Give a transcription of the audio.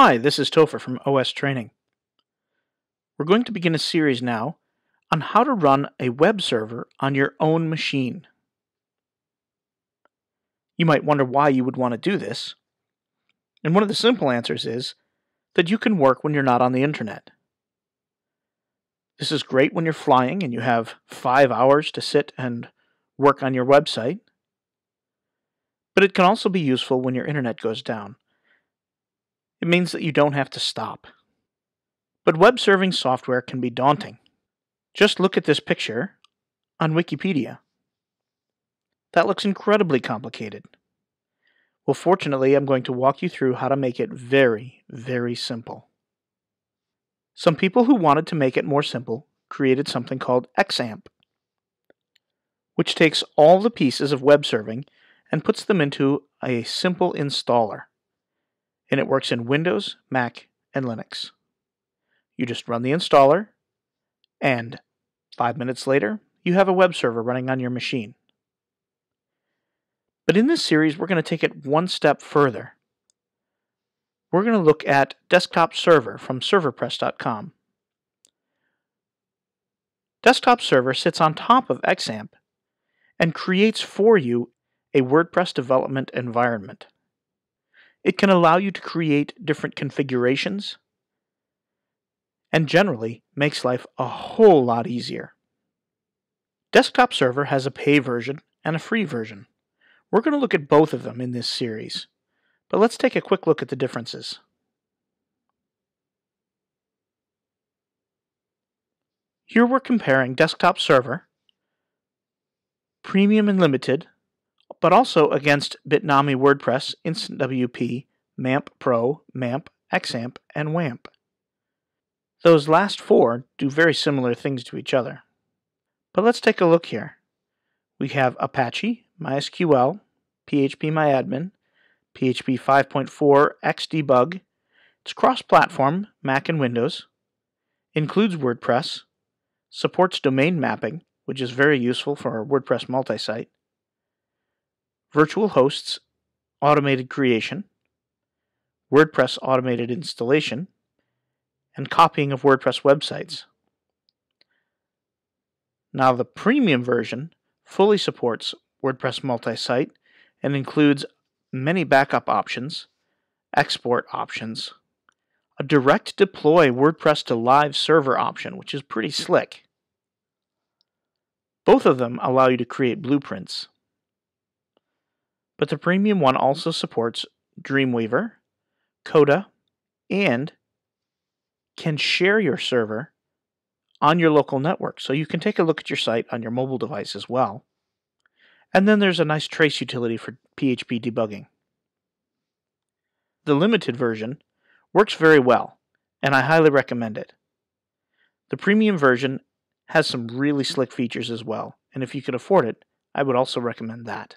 Hi, this is Topher from OS Training. We're going to begin a series now on how to run a web server on your own machine. You might wonder why you would want to do this, and one of the simple answers is that you can work when you're not on the internet. This is great when you're flying and you have 5 hours to sit and work on your website, but it can also be useful when your internet goes down. It means that you don't have to stop. But web serving software can be daunting. Just look at this picture on Wikipedia. That looks incredibly complicated. Well, fortunately, I'm going to walk you through how to make it very, very simple. Some people who wanted to make it more simple created something called XAMPP, which takes all the pieces of web serving and puts them into a simple installer. And it works in Windows, Mac, and Linux. You just run the installer, and 5 minutes later, you have a web server running on your machine. But in this series, we're going to take it one step further. We're going to look at Desktop Server from serverpress.com. Desktop Server sits on top of XAMPP and creates for you a WordPress development environment. It can allow you to create different configurations and generally makes life a whole lot easier. Desktop Server has a pay version and a free version. We're going to look at both of them in this series, but let's take a quick look at the differences. Here we're comparing Desktop Server, Premium and Limited, but also against Bitnami WordPress, Instant WP, MAMP Pro, MAMP, XAMPP, and WAMP. Those last four do very similar things to each other. But let's take a look here. We have Apache, MySQL, PHP MyAdmin, PHP 5.4, XDebug. It's cross-platform, Mac and Windows, includes WordPress, supports domain mapping, which is very useful for WordPress multisite, virtual hosts, automated creation, WordPress automated installation, and copying of WordPress websites. Now the premium version fully supports WordPress multi-site and includes many backup options, export options, a direct deploy WordPress to live server option, which is pretty slick. Both of them allow you to create blueprints. But the premium one also supports Dreamweaver, Coda, and can share your server on your local network. So you can take a look at your site on your mobile device as well. And then there's a nice trace utility for PHP debugging. The limited version works very well, and I highly recommend it. The premium version has some really slick features as well, and if you can afford it, I would also recommend that.